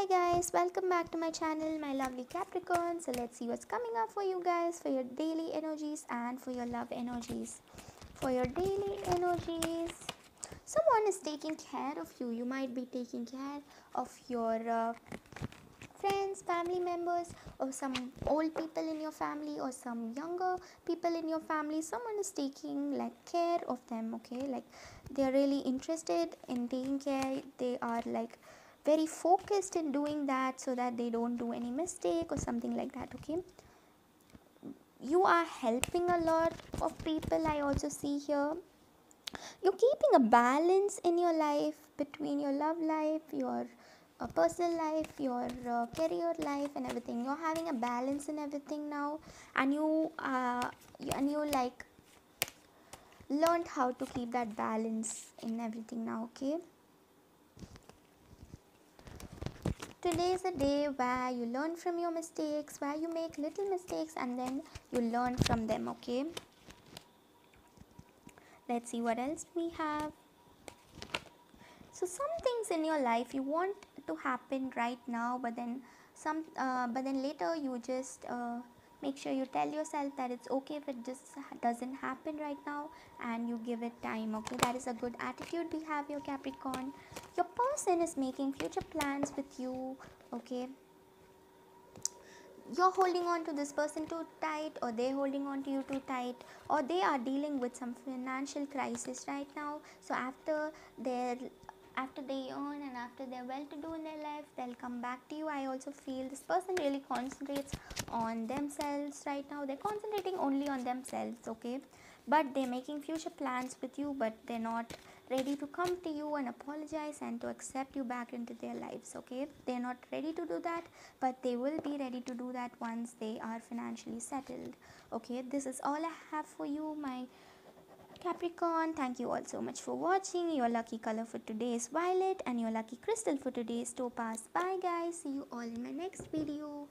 Hi guys, welcome back to my channel, my lovely Capricorn. So let's see what's coming up for you guys, for your daily energies and for your love energies. For your daily energies, someone is taking care of you. You might be taking care of your friends, family members, or some old people in your family, or some younger people in your family. Someone is taking care of them, okay? They're really interested in taking care. They are very focused in doing that so that they don't do any mistake or something like that, okay? You are helping a lot of people, I also see here. You're keeping a balance in your life between your love life, your personal life, your career life and everything. You're having a balance in everything now, and you learned how to keep that balance in everything now, okay? Today is a day where you learn from your mistakes, where you make little mistakes and then you learn from them, okay? Let's see what else we have. So some things in your life you want to happen right now, but then later you just make sure you tell yourself that it's okay if it just doesn't happen right now, and you give it time, okay? That is a good attitude we have here, Capricorn. Your person is making future plans with you, okay? You're holding on to this person too tight, or they're holding on to you too tight, or they are dealing with some financial crisis right now. So after they earn and after they're well-to-do in their life, they'll come back to you. I also feel this person really concentrates on themselves right now. They're concentrating only on themselves, okay? But they're making future plans with you, but they're not ready to come to you and apologize and to accept you back into their lives, okay? They're not ready to do that, but they will be ready to do that once they are financially settled, okay? This is all I have for you, my Capricorn. Thank you all so much for watching. Your lucky color for today is violet and your lucky crystal for today is topaz. Bye guys, see you all in my next video.